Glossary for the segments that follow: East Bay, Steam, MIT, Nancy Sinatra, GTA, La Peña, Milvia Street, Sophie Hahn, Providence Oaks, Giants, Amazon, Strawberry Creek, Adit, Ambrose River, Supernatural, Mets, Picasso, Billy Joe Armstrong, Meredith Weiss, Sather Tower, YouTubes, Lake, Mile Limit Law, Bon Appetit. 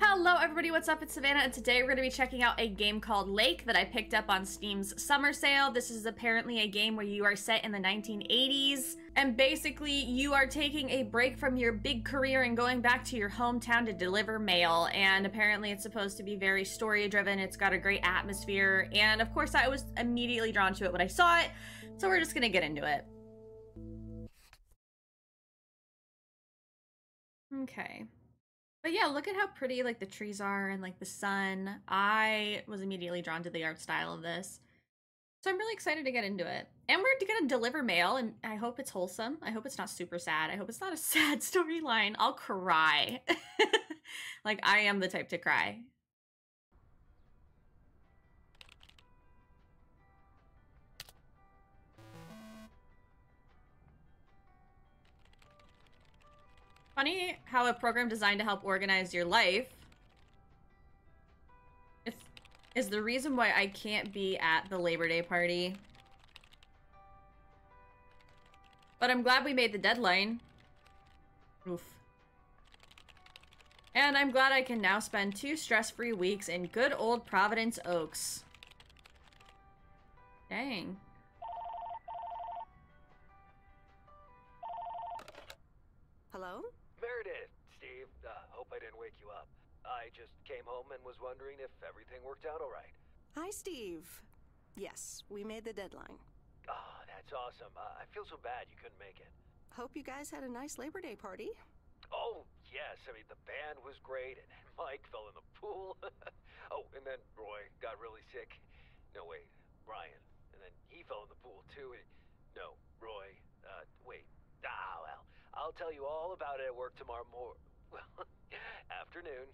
Hello everybody, what's up? It's Savannah, and today we're going to be checking out a game called Lake that I picked up on Steam's summer sale. This is apparently a game where you are set in the 1980s, and basically you are taking a break from your big career and going back to your hometown to deliver mail, and apparently it's supposed to be very story-driven. It's got a great atmosphere, and of course I was immediately drawn to it when I saw it, so we're just going to get into it. Okay. But yeah, look at how pretty like the trees are and like the sun. I was immediately drawn to the art style of this. So I'm really excited to get into it. And we're gonna deliver mail, and I hope it's wholesome. I hope it's not super sad. I hope it's not a sad storyline. I'll cry. Like, I am the type to cry. Funny how a program designed to help organize your life is the reason why I can't be at the Labor Day party. But I'm glad we made the deadline. Oof. And I'm glad I can now spend 2 stress-free weeks in good old Providence Oaks. Dang. Hello? I didn't wake you up. I just came home and was wondering if everything worked out all right. Hi, Steve. Yes, we made the deadline. Oh, that's awesome. I feel so bad you couldn't make it. Hope you guys had a nice Labor Day party. Oh, yes. I mean, the band was great, and Mike fell in the pool. Oh, and then Roy got really sick. No, wait, Brian. And then he fell in the pool, too. And, no, Roy. Wait. Ah, well, I'll tell you all about it at work tomorrow morning. Well, afternoon.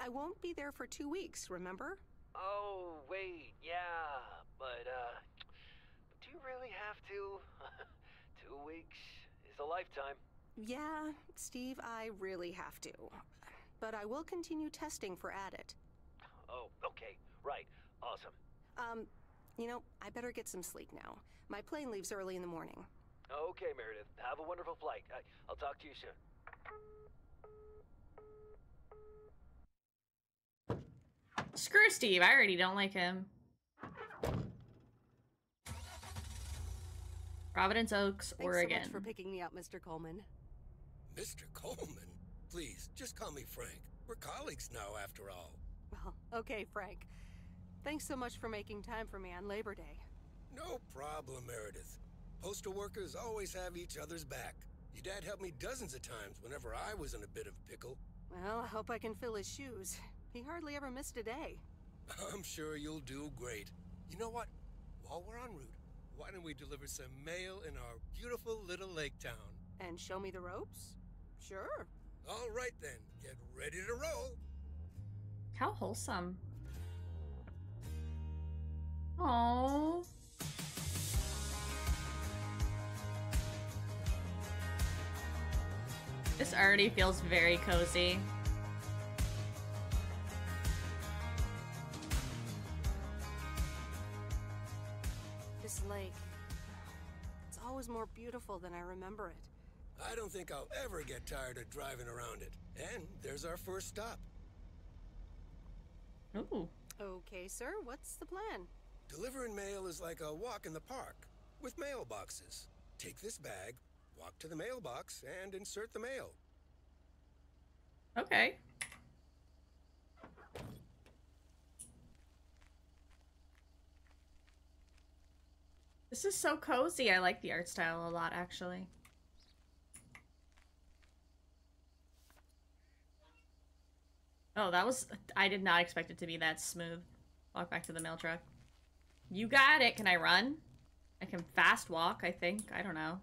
I won't be there for 2 weeks, remember? Oh, wait, yeah, but, do you really have to? 2 weeks is a lifetime. Yeah, Steve, I really have to. But I will continue testing for Adit. Oh, okay, right, awesome. You know, I better get some sleep now. My plane leaves early in the morning. Okay, Meredith, have a wonderful flight. I'll talk to you soon. Screw Steve, I already don't like him. Providence Oaks, Oregon. Thanks so much for picking me up, Mr. Coleman. Mr. Coleman? Please, just call me Frank. We're colleagues now, after all. Well, okay, Frank. Thanks so much for making time for me on Labor Day. No problem, Meredith. Postal workers always have each other's back. Your dad helped me dozens of times whenever I was in a bit of pickle. Well, I hope I can fill his shoes. He hardly ever missed a day. I'm sure you'll do great. You know what? While we're en route, why don't we deliver some mail in our beautiful little lake town? And show me the ropes? Sure. All right then, get ready to roll. How wholesome. Aww. This already feels very cozy. This lake, it's always more beautiful than I remember it. I don't think I'll ever get tired of driving around it. And there's our first stop. Ooh. Okay, sir, what's the plan? Delivering mail is like a walk in the park with mailboxes. Take this bag, walk to the mailbox, and insert the mail. Okay. This is so cozy. I like the art style a lot, actually. Oh, that was... I did not expect it to be that smooth. Walk back to the mail truck. You got it! Can I run? I can fast walk, I think. I don't know.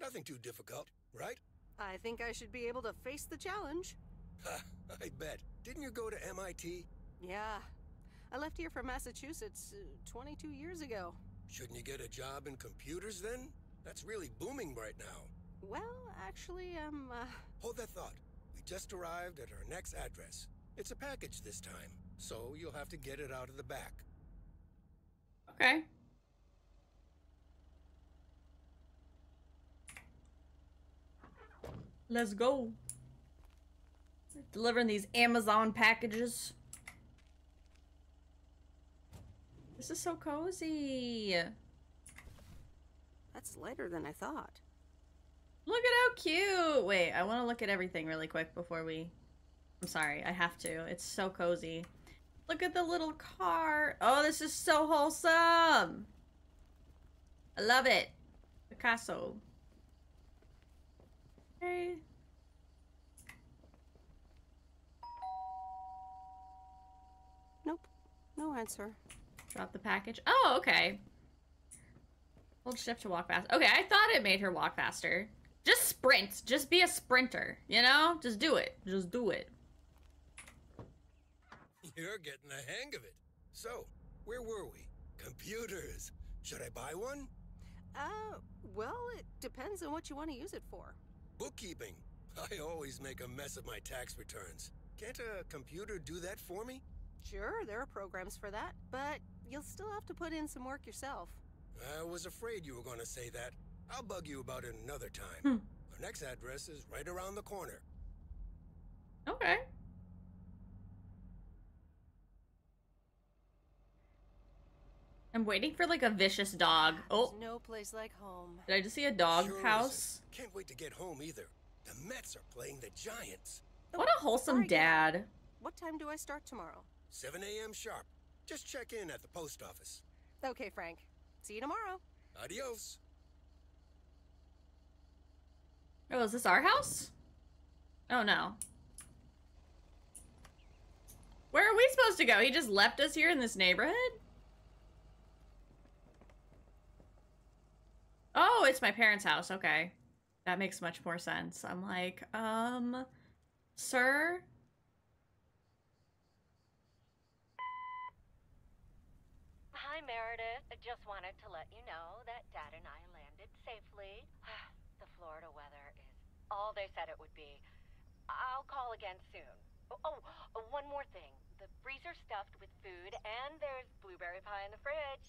Nothing too difficult, right? I think I should be able to face the challenge. I bet. Didn't you go to MIT? Yeah. I left here from Massachusetts 22 years ago. Shouldn't you get a job in computers then? That's really booming right now. Well, actually, Hold that thought. We just arrived at our next address. It's a package this time, so you'll have to get it out of the back. Okay. Let's go. Delivering these Amazon packages. This is so cozy. That's lighter than I thought. Look at how cute! Wait, I want to look at everything really quick before we... I'm sorry, I have to. It's so cozy. Look at the little car. Oh, this is so wholesome! I love it. Picasso. Okay. Nope. No answer. Drop the package. Oh, okay. Hold shift to walk fast. Okay, I thought it made her walk faster. Just sprint. Just be a sprinter, you know? Just do it. Just do it. You're getting the hang of it. So, where were we? Computers. Should I buy one? Well, it depends on what you want to use it for. Bookkeeping. I always make a mess of my tax returns. Can't a computer do that for me? Sure, there are programs for that, but you'll still have to put in some work yourself. I was afraid you were going to say that. I'll bug you about it another time. Our next address is right around the corner. Okay. I'm waiting for like a vicious dog. Oh, there's no place like home. Did I just see a dog house? Isn't. Can't wait to get home either. The Mets are playing the Giants. What a wholesome dad. What time do I start tomorrow? 7 a.m. sharp. Just check in at the post office. Okay, Frank. See you tomorrow. Adios. Oh, is this our house? Oh no. Where are we supposed to go? He just left us here in this neighborhood? Oh, it's my parents' house. Okay. That makes much more sense. I'm like, sir? Hi, Meredith. I just wanted to let you know that Dad and I landed safely. The Florida weather is all they said it would be. I'll call again soon. Oh, one more thing. The freezer's stuffed with food and there's blueberry pie in the fridge.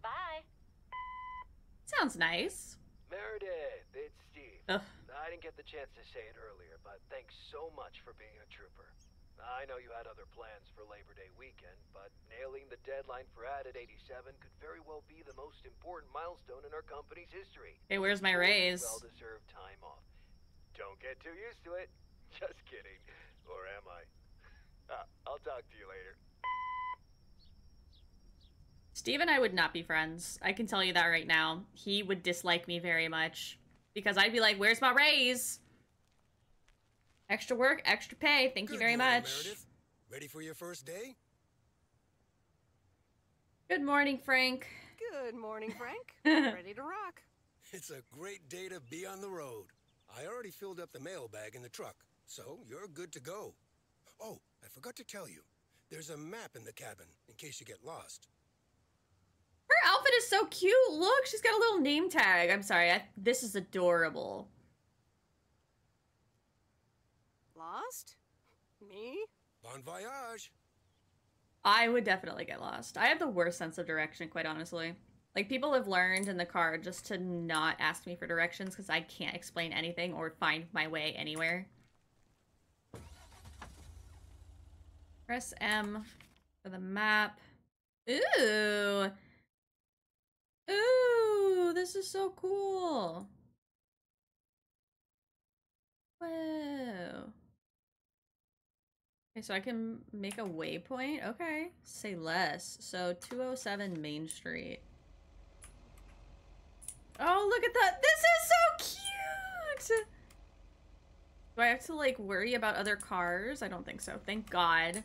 Bye. Sounds nice. Meredith, it's Steve. Ugh. I didn't get the chance to say it earlier, but thanks so much for being a trooper. I know you had other plans for Labor Day weekend, but nailing the deadline for Adit 87 could very well be the most important milestone in our company's history. Hey, where's my raise? Well-deserved time off. Don't get too used to it. Just kidding. Or am I? I'll talk to you later. Steve and I would not be friends. I can tell you that right now. He would dislike me very much. Because I'd be like, where's my raise? Extra work, extra pay. Thank you very much. Meredith. Ready for your first day? Good morning, Frank. Good morning, Frank. Ready to rock. It's a great day to be on the road. I already filled up the mailbag in the truck, so you're good to go. Oh, I forgot to tell you. There's a map in the cabin in case you get lost. Her outfit is so cute. Look, she's got a little name tag. I'm sorry. This is adorable. Lost? Me? Bon voyage. I would definitely get lost. I have the worst sense of direction, quite honestly. Like, people have learned in the car just to not ask me for directions because I can't explain anything or find my way anywhere. Press M for the map. Ooh. Ooh, this is so cool. Whoa. Okay, so I can make a waypoint. Okay, say less. So 207 Main Street. Oh, look at that. This is so cute. Do I have to like worry about other cars? I don't think so. Thank God.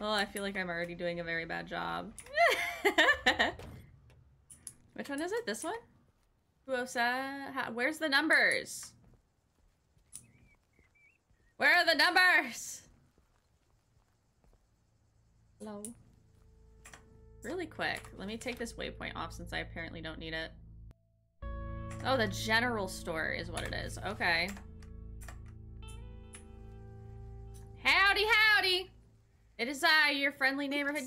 Well, I feel like I'm already doing a very bad job. Which one is it? This one? Where's the numbers? Where are the numbers? Hello. Really quick. Let me take this waypoint off since I apparently don't need it. Oh, the general store is what it is. Okay. Howdy, howdy! It is I, your friendly neighborhood.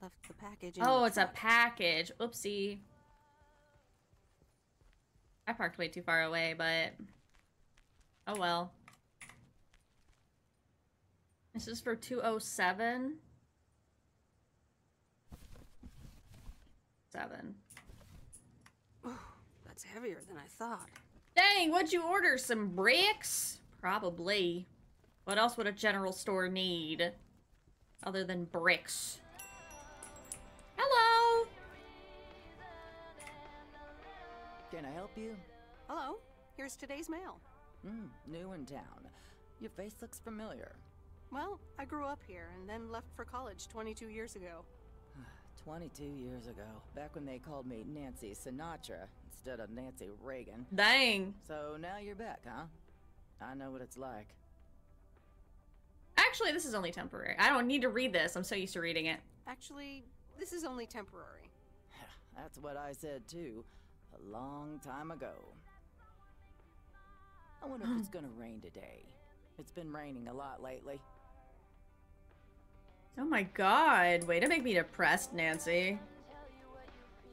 Left the package. Oh, it's a package. Oopsie. I parked way too far away, but oh well. This is for 207. 7. Oh, that's heavier than I thought. Dang, what'd you order? Some bricks? Probably. What else would a general store need? Other than bricks. Hello! Can I help you? Hello. Here's today's mail. Hmm, new in town. Your face looks familiar. Well, I grew up here and then left for college 22 years ago. 22 years ago, back when they called me Nancy Sinatra instead of Nancy Reagan. Dang. So now you're back, huh? I know what it's like. Actually, this is only temporary. I don't need to read this. I'm so used to reading it. Actually, this is only temporary. That's what I said, too. A long time ago. I wonder if it's gonna rain today. It's been raining a lot lately. Oh my god, way to make me depressed, Nancy.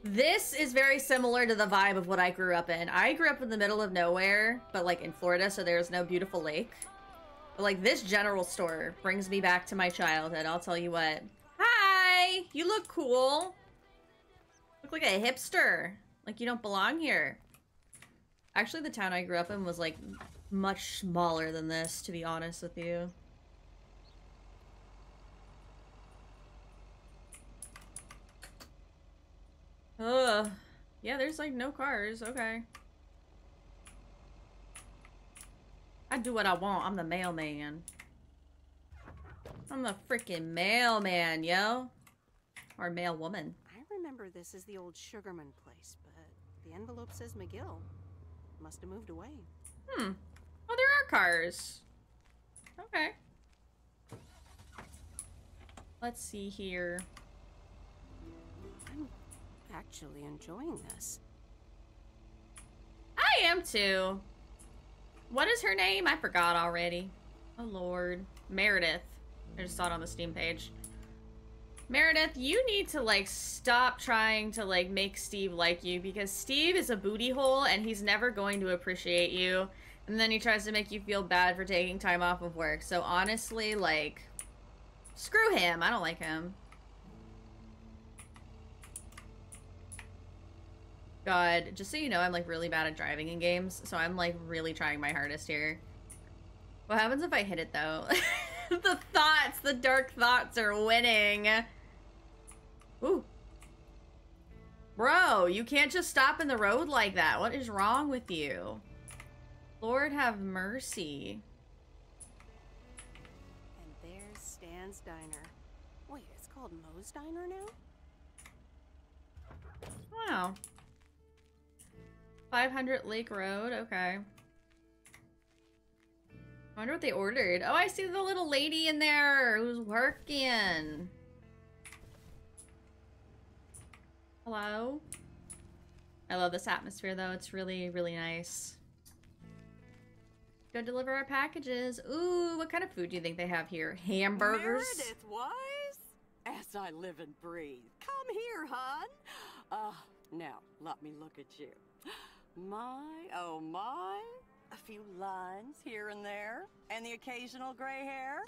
This is very similar to the vibe of what I grew up in. I grew up in the middle of nowhere, but like in Florida, so there's no beautiful lake. But like this general store brings me back to my childhood, I'll tell you what. Hi! You look cool. Look like a hipster. Like you don't belong here. Actually, the town I grew up in was like much smaller than this, to be honest with you. Ugh. Yeah, there's like no cars. Okay. I do what I want. I'm the mailman. I'm the freaking mailman, yo. Or mailwoman. I remember this is the old Sugarman place, but the envelope says McGill. Must have moved away. Hmm. Oh, there are cars. Okay. Let's see here. I'm actually enjoying this. I am too. What is her name? I forgot already. Oh lord. Meredith. I just saw it on the Steam page. Meredith, you need to like stop trying to like make Steve like you, because Steve is a booty hole and he's never going to appreciate you, and then he tries to make you feel bad for taking time off of work. So honestly, like, screw him. I don't like him. God, just so you know, I'm like really bad at driving in games, so I'm like really trying my hardest here. What happens if I hit it though? The thoughts, the dark thoughts are winning. Ooh. Bro, you can't just stop in the road like that. What is wrong with you? Lord have mercy. And there's Stan's Diner. Wait, it's called Moe's Diner now? Wow. 500 Lake Road, okay. I wonder what they ordered. Oh, I see the little lady in there who's working. Hello? I love this atmosphere though. It's really, really nice. Go deliver our packages. Ooh, what kind of food do you think they have here? Hamburgers? Meredith Wise? As I live and breathe. Come here, hon. Now, let me look at you. My, oh my, a few lines here and there, and the occasional gray hair,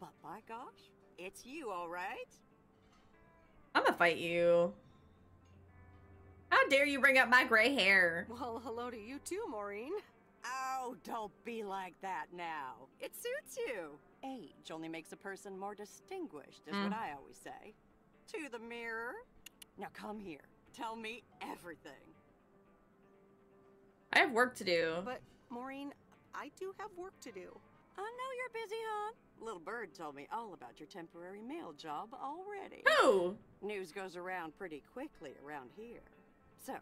but by gosh, it's you, all right? I'm gonna fight you. How dare you bring up my gray hair? Well, hello to you too, Maureen. Oh, don't be like that now. It suits you. Age only makes a person more distinguished, is what I always say. To the mirror. Now come here. Tell me everything. I have work to do. But, Maureen, I do have work to do. I know you're busy, huh? Little Bird told me all about your temporary mail job already. Oh! News goes around pretty quickly around here. So,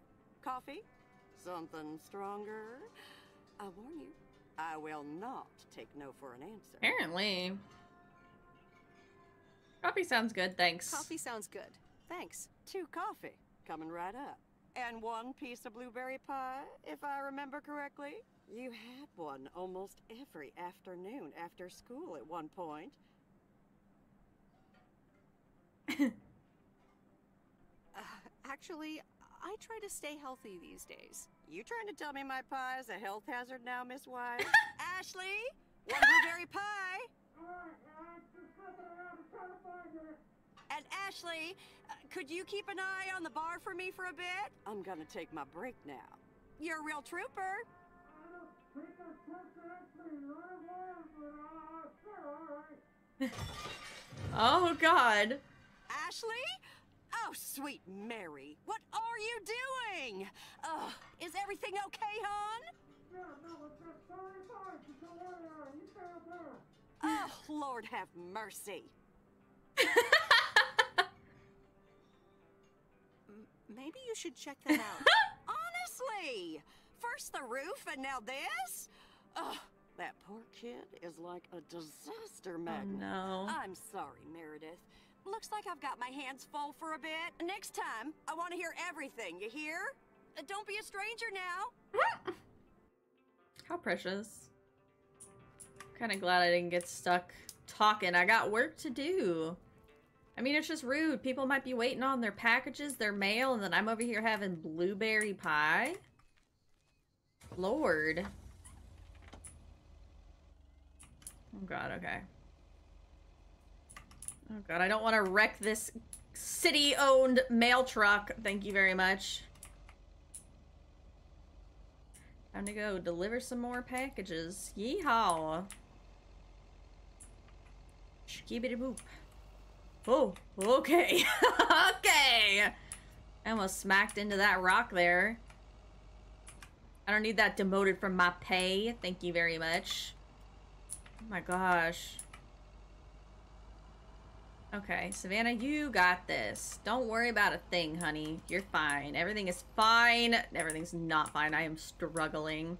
coffee? Something stronger? I warn you, I will not take no for an answer. Apparently. Coffee sounds good, thanks. Coffee sounds good, thanks. 2 coffee, coming right up. And 1 piece of blueberry pie, if I remember correctly. You had one almost every afternoon after school at one point. Actually, I try to stay healthy these days. You trying to tell me my pie is a health hazard now, Miss Wise? Ashley, one blueberry pie. And Ashley, could you keep an eye on the bar for me for a bit? I'm gonna take my break now. You're a real trooper. Oh, God. Ashley? Oh, sweet Mary. What are you doing? Is everything okay, hon? Oh, Lord have mercy. Maybe you should check that out. Honestly, first the roof and now this? Ugh, that poor kid is like a disaster magnet. Oh, no. I'm sorry, Meredith. Looks like I've got my hands full for a bit. Next time, I want to hear everything, you hear? Don't be a stranger now. How precious. Kind of glad I didn't get stuck talking. I got work to do. I mean, it's just rude. People might be waiting on their packages, their mail, and then I'm over here having blueberry pie. Lord. Oh, God, okay. Oh, God, I don't want to wreck this city-owned mail truck. Thank you very much. Time to go deliver some more packages. Yeehaw. Shkibidi boop. Oh, okay. Okay. I almost smacked into that rock there. I don't need that demoted from my pay. Thank you very much. Oh my gosh. Okay, Savannah, you got this. Don't worry about a thing, honey. You're fine. Everything is fine. Everything's not fine. I am struggling.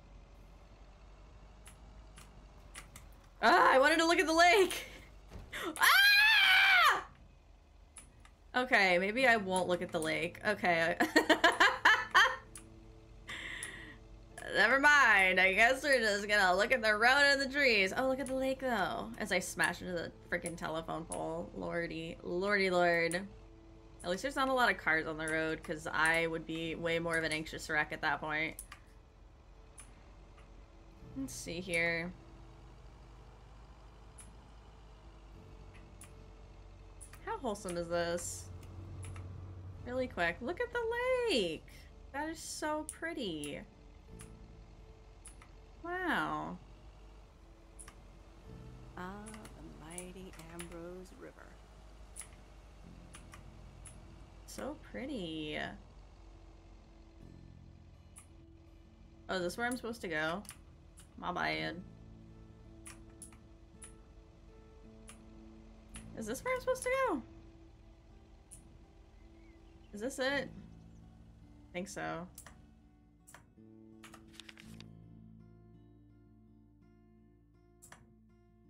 Ah, I wanted to look at the lake. Ah! Okay, maybe I won't look at the lake. Okay. Never mind. I guess we're just gonna look at the road and the trees. Oh, look at the lake, though. As I smash into the freaking telephone pole. Lordy. Lordy lord. At least there's not a lot of cars on the road, because I would be way more of an anxious wreck at that point. Let's see here. How wholesome is this? Really quick. Look at the lake! That is so pretty. Wow. Ah, the mighty Ambrose River. So pretty. Oh, is this where I'm supposed to go? My bad. Is this where I'm supposed to go? Is this it? I think so.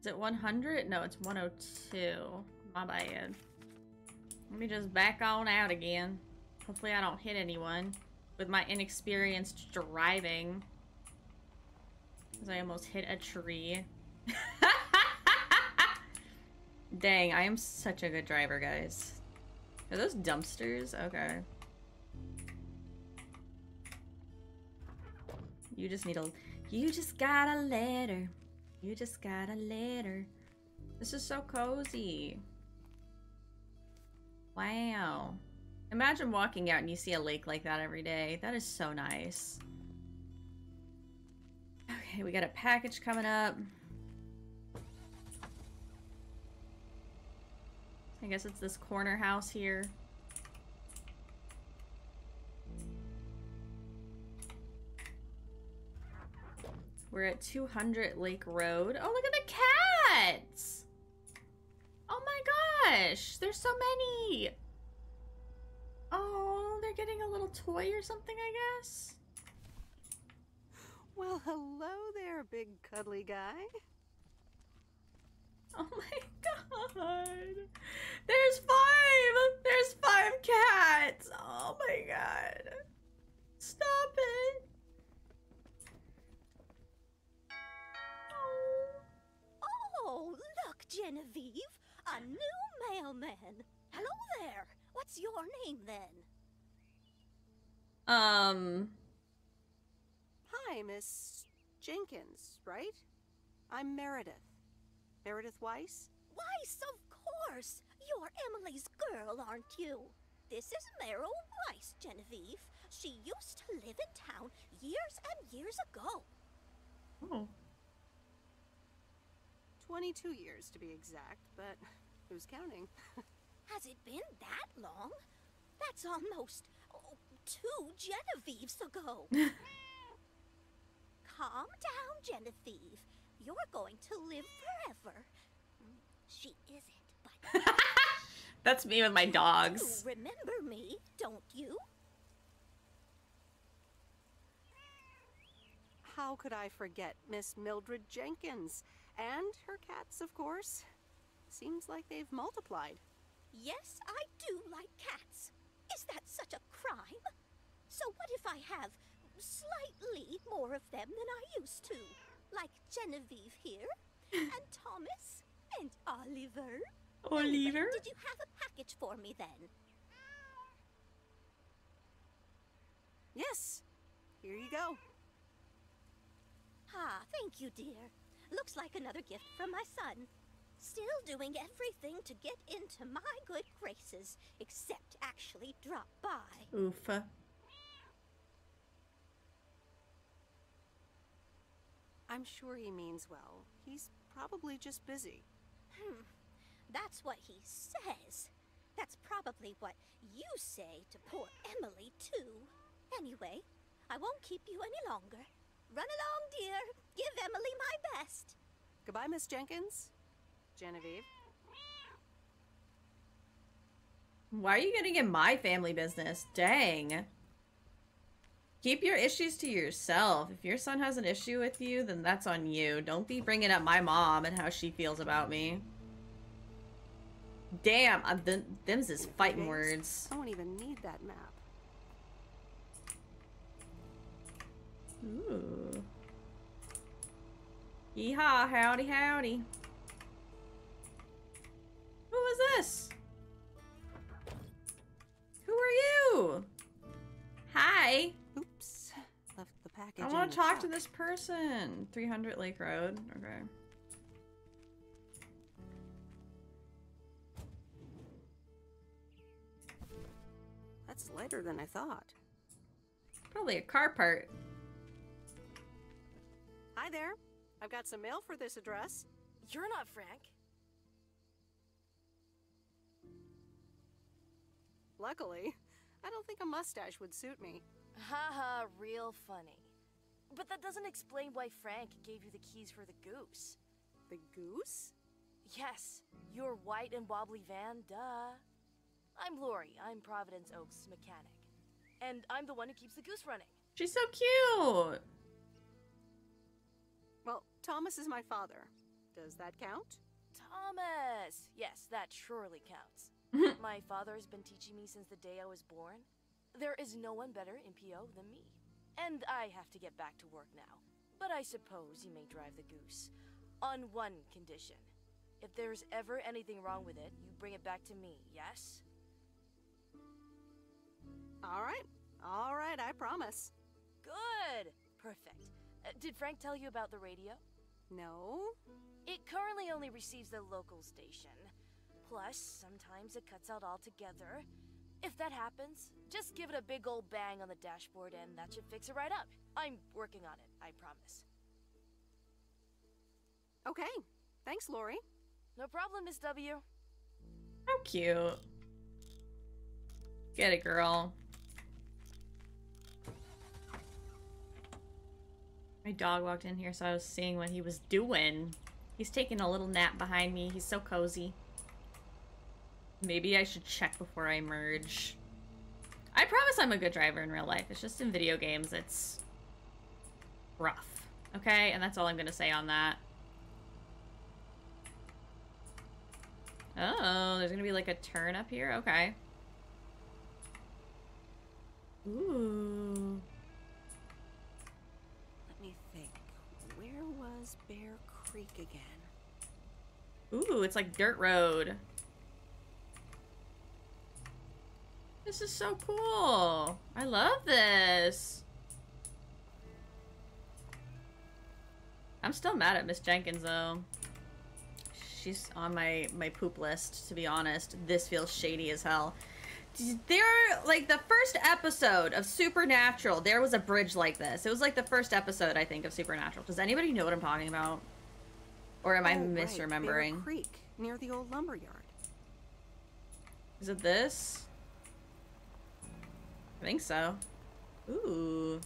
Is it 100? No, it's 102. My bad. Let me just back on out again. Hopefully I don't hit anyone with my inexperienced driving. Because I almost hit a tree. Dang, I am such a good driver, guys. Are those dumpsters? Okay. You just need a... You just got a letter. You just got a letter. This is so cozy. Wow. Imagine walking out and you see a lake like that every day. That is so nice. Okay, we got a package coming up. I guess it's this corner house here. We're at 200 Lake Road. Oh, look at the cats! Oh my gosh! There's so many! Oh, they're getting a little toy or something, I guess? Well, hello there, big cuddly guy. Oh my god! There's five! There's five cats! Oh my god. Stop it! Oh, oh look, Genevieve! A new mailman! Hello there! What's your name, then? Hi, Miss Jenkins, right? I'm Meredith. Meredith Weiss? Weiss, of course! You're Emily's girl, aren't you? This is Meryl Weiss, Genevieve. She used to live in town years and years ago. Oh. 22 years to be exact, but who's counting? Has it been that long? That's almost 2 Genevieves ago. Calm down, Genevieve. You're going to live forever. She isn't, but... That's me with my dogs. You remember me, don't you? How could I forget Miss Mildred Jenkins? And her cats, of course. Seems like they've multiplied. Yes, I do like cats. Is that such a crime? So what if I have slightly more of them than I used to? Like Genevieve here, and Thomas, and Oliver. Oliver? Did you have a package for me then? Yes. Here you go. Ah, thank you, dear. Looks like another gift from my son. Still doing everything to get into my good graces, except actually drop by. Oof. I'm sure he means well. He's probably just busy. Hmm. That's what he says. That's probably what you say to poor Emily, too. Anyway, I won't keep you any longer. Run along, dear. Give Emily my best. Goodbye, Miss Jenkins. Genevieve. Why are you getting in my family business? Dang. Keep your issues to yourself. If your son has an issue with you, then that's on you. Don't be bringing up my mom and how she feels about me. Damn, them's is fighting words. I don't even need that map. Ooh. Yeehaw, howdy, howdy. Who is this? Who are you? Hi. Oops. Left the package. I want to talk to this person. 300 Lake Road. Okay. That's lighter than I thought. Probably a car part. Hi there. I've got some mail for this address. You're not Frank. Luckily, I don't think a mustache would suit me. Haha, real funny. But that doesn't explain why Frank gave you the keys for the goose. The goose? Yes, your white and wobbly van, duh. I'm Lori. I'm Providence Oaks' mechanic. And I'm the one who keeps the goose running. She's so cute! Well, Thomas is my father. Does that count? Thomas! Yes, that surely counts. My father has been teaching me since the day I was born. There is no one better in PO than me. And I have to get back to work now. But I suppose you may drive the goose. On one condition. If there's ever anything wrong with it, you bring it back to me, yes? All right, I promise. Good! Perfect. Did Frank tell you about the radio? No. It currently only receives the local station. Plus, sometimes it cuts out altogether. If that happens, just give it a big old bang on the dashboard and that should fix it right up. I'm working on it, I promise. Okay. Thanks, Lori. No problem, Miss W. How cute. Get it, girl. My dog walked in here, so I was seeing what he was doing. He's taking a little nap behind me. He's so cozy. Maybe I should check before I merge. I promise I'm a good driver in real life. It's just in video games, it's rough. Okay, and that's all I'm gonna say on that. Oh, there's gonna be like a turn up here? Okay. Ooh. Bear Creek again. Ooh, it's like dirt road. This is so cool. I love this. I'm still mad at Miss Jenkins, though. She's on my poop list, to be honest. This feels shady as hell. There, like, the first episode of Supernatural, there was a bridge like this. It was, like, the first episode, I think, of Supernatural. Does anybody know what I'm talking about? Or am I misremembering? Right. Creek, near the old lumberyard. Is it this? I think so. Ooh.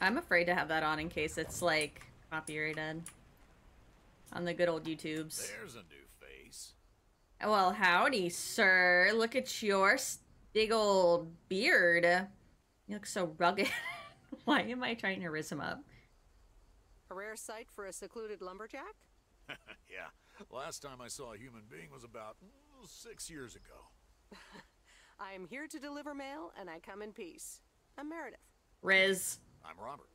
I'm afraid to have that on in case it's, like, copyrighted. On the good old YouTubes. There's a new face. Well, howdy, sir. Look at your big old beard. You look so rugged. Why am I trying to riz him up? A rare sight for a secluded lumberjack? Yeah. Last time I saw a human being was about 6 years ago. I am here to deliver mail, and I come in peace. I'm Meredith. Riz. I'm Robert.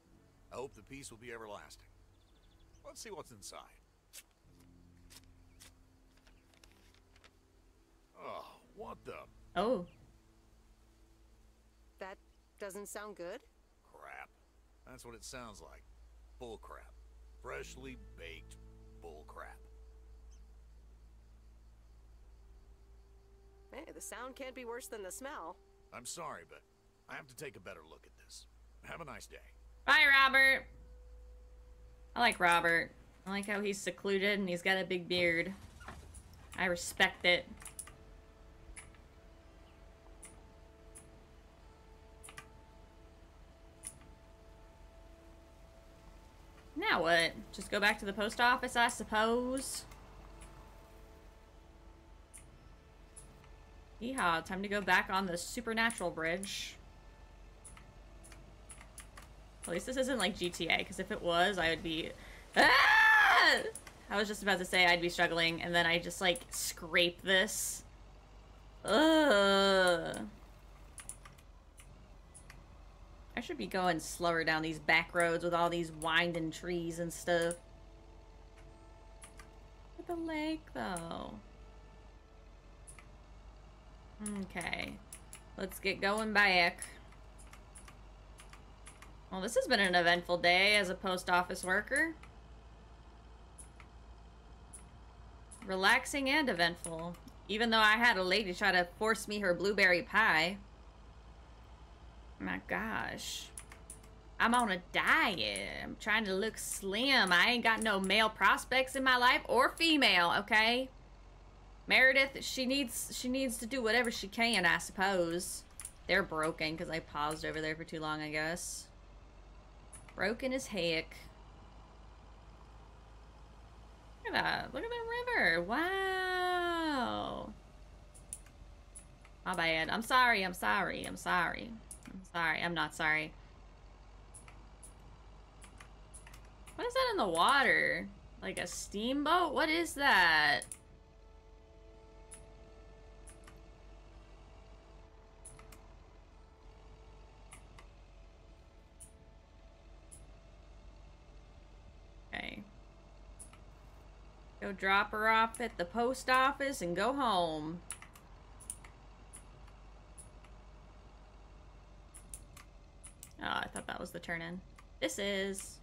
I hope the peace will be everlasting. Let's see what's inside. Oh, what the... Oh. That doesn't sound good. Crap. That's what it sounds like. Bull crap. Freshly baked bull crap. Hey, the sound can't be worse than the smell. I'm sorry, but I have to take a better look at this. Have a nice day. Bye, Robert. I like Robert. I like how he's secluded and he's got a big beard. I respect it. Now what? Just go back to the post office, I suppose. Yeehaw, time to go back on the Supernatural bridge. At least this isn't like GTA, because if it was, I would be... Ah! I was just about to say I'd be struggling, and then I just, like, scrape this. Ugh. I should be going slower down these back roads with all these winding trees and stuff. Look at the lake, though. Okay. Let's get going back. Well, this has been an eventful day as a post office worker. Relaxing and eventful. Even though I had a lady try to force me her blueberry pie. My gosh. I'm on a diet. I'm trying to look slim. I ain't got no male prospects in my life or female, okay? Meredith, she needs to do whatever she can, I suppose. They're broken because I paused over there for too long, I guess. Broken as heck. Look at that. Look at the river. Wow. My bad. I'm sorry. I'm sorry. I'm sorry. I'm sorry. I'm not sorry. What is that in the water? Like a steamboat? What is that? Go drop her off at the post office and go home. Oh, I thought that was the turn in. This is...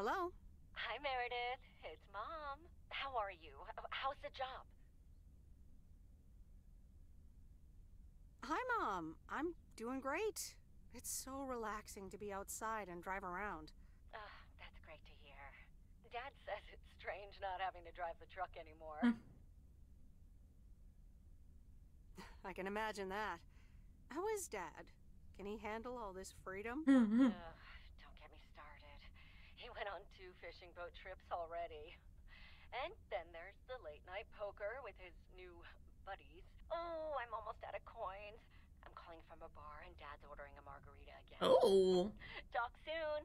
Hello? Hi, Meredith. It's Mom. How are you? How's the job? Hi, Mom. I'm doing great. It's so relaxing to be outside and drive around. That's great to hear. Dad says it's strange not having to drive the truck anymore. I can imagine that. How is Dad? Can he handle all this freedom? He went on 2 fishing boat trips already. And then there's the late night poker with his new buddies. Oh, I'm almost out of coins. I'm calling from a bar and Dad's ordering a margarita again. Oh. Talk soon.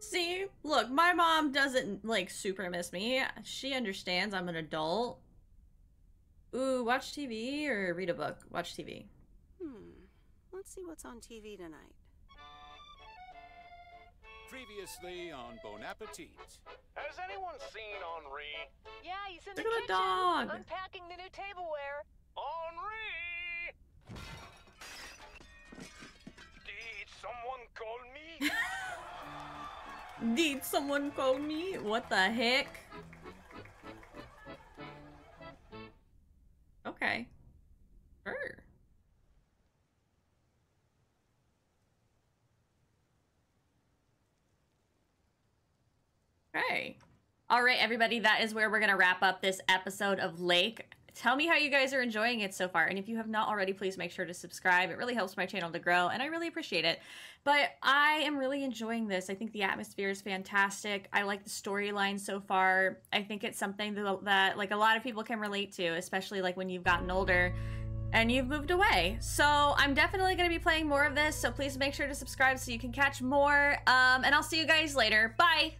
See? Look, my mom doesn't, like, super miss me. She understands I'm an adult. Ooh, watch TV or read a book? Watch TV. Hmm. Let's see what's on TV tonight. Previously on Bon Appetit. Has anyone seen Henri? Yeah, he's in the kitchen. Look at the dog. Unpacking the new tableware. Henri! Did someone call me? Did someone call me? What the heck? Okay. Sure. Okay. All right, everybody, that is where we're going to wrap up this episode of Lake. Tell me how you guys are enjoying it so far. And if you have not already, please make sure to subscribe. It really helps my channel to grow, and I really appreciate it. But I am really enjoying this. I think the atmosphere is fantastic. I like the storyline so far. I think it's something that like, a lot of people can relate to, especially like when you've gotten older and you've moved away. So I'm definitely going to be playing more of this. So please make sure to subscribe so you can catch more. And I'll see you guys later. Bye.